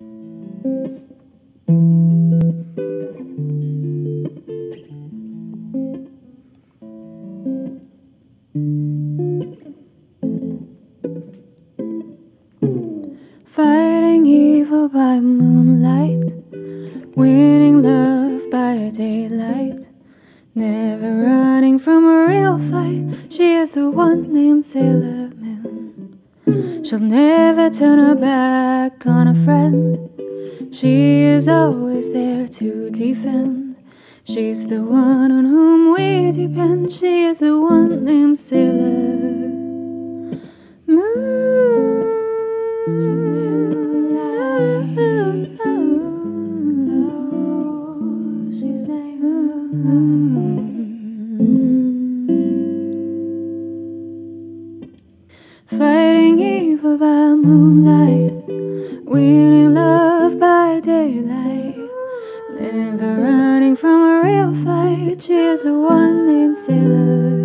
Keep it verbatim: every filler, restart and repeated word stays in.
Fighting evil by moonlight, winning love by daylight, never running from a real fight. She is the one named Sailor Moon. She'll never turn her back on a friend. She is always there to defend. She's the one on whom we depend. She is the one named Sailor Moon. Fighting evil by moonlight, winning love by daylight, never running from a real fight. She is the one named Sailor.